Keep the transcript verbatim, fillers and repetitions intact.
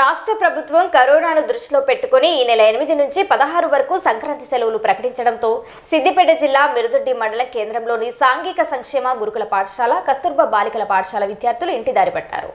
రాష్ట్ర ప్రభుత్వం కరోనాను దృష్టిలో పెట్టుకొని ఈ నెల ఎనిమిది నుంచి పదహారు వరకు సంక్రాంతి సెలవులు ప్రకటించడంతో సిద్దిపేట జిల్లా మిరుదుడ్డి మండల కేంద్రంలోని సాంఘిక సంక్షేమ గురుకుల పాఠశాల కస్తూర్బా బాలికల పాఠశాల విద్యార్థులు ఇంటిదారి పట్టారు.